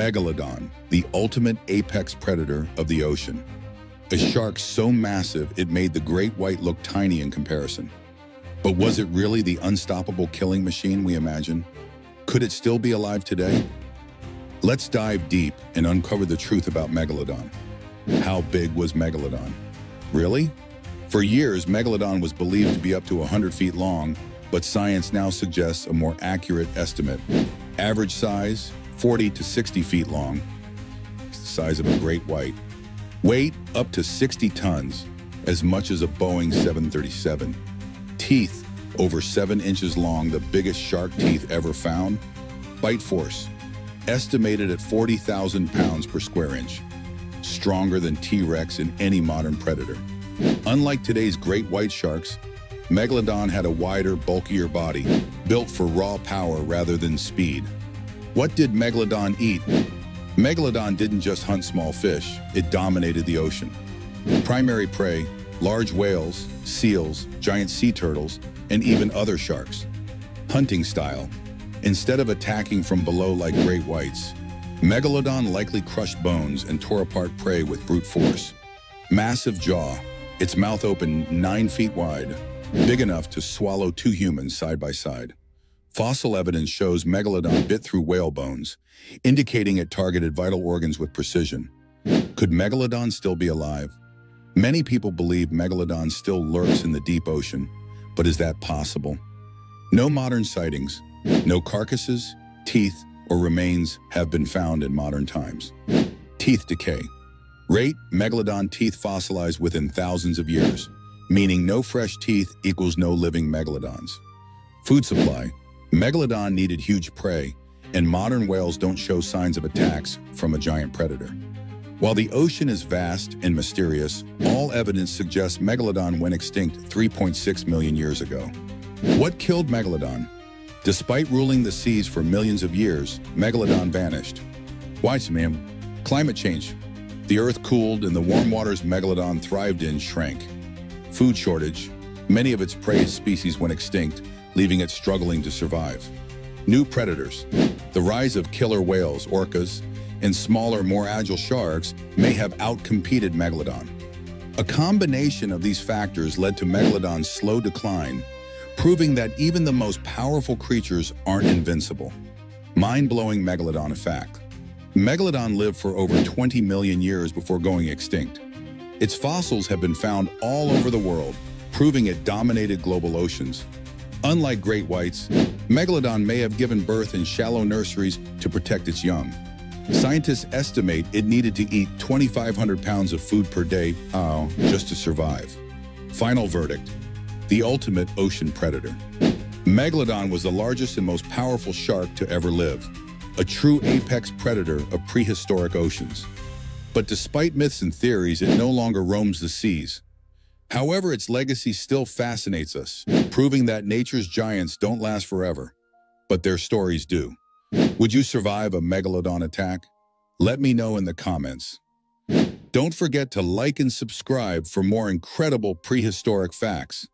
Megalodon, the ultimate apex predator of the ocean. A shark so massive it made the great white look tiny in comparison. But was it really the unstoppable killing machine we imagine? Could it still be alive today? Let's dive deep and uncover the truth about Megalodon. How big was Megalodon? Really? For years, Megalodon was believed to be up to 100 feet long, but science now suggests a more accurate estimate. Average size, 40 to 60 feet long, size of a great white. Weight, up to 60 tons, as much as a Boeing 737. Teeth, over 7 inches long, the biggest shark teeth ever found. Bite force, estimated at 40,000 pounds per square inch. Stronger than T-Rex and any modern predator. Unlike today's great white sharks, Megalodon had a wider, bulkier body, built for raw power rather than speed. What did Megalodon eat? Megalodon didn't just hunt small fish, it dominated the ocean. Primary prey, large whales, seals, giant sea turtles, and even other sharks. Hunting style, instead of attacking from below like great whites, Megalodon likely crushed bones and tore apart prey with brute force. Massive jaw, its mouth open 9 feet wide, big enough to swallow two humans side by side. Fossil evidence shows Megalodon bit through whale bones, indicating it targeted vital organs with precision. Could Megalodon still be alive? Many people believe Megalodon still lurks in the deep ocean, but is that possible? No modern sightings, no carcasses, teeth, or remains have been found in modern times. Teeth decay. Rate Megalodon teeth fossilized within thousands of years, meaning no fresh teeth equals no living Megalodons. Food supply. Megalodon needed huge prey, and modern whales don't show signs of attacks from a giant predator. While the ocean is vast and mysterious, all evidence suggests Megalodon went extinct 3.6 million years ago. What killed Megalodon? Despite ruling the seas for millions of years, Megalodon vanished. Why, ma'am? Climate change. The Earth cooled and the warm waters Megalodon thrived in shrank. Food shortage. Many of its prey species went extinct, leaving it struggling to survive. New predators. The rise of killer whales, orcas, and smaller, more agile sharks may have outcompeted Megalodon. A combination of these factors led to Megalodon's slow decline, proving that even the most powerful creatures aren't invincible. Mind-blowing Megalodon fact. Megalodon lived for over 20 million years before going extinct. Its fossils have been found all over the world, proving it dominated global oceans. Unlike great whites, Megalodon may have given birth in shallow nurseries to protect its young. Scientists estimate it needed to eat 2,500 pounds of food per day, just to survive. Final verdict, the ultimate ocean predator. Megalodon was the largest and most powerful shark to ever live, a true apex predator of prehistoric oceans. But despite myths and theories, it no longer roams the seas. However, its legacy still fascinates us, proving that nature's giants don't last forever, but their stories do. Would you survive a Megalodon attack? Let me know in the comments. Don't forget to like and subscribe for more incredible prehistoric facts.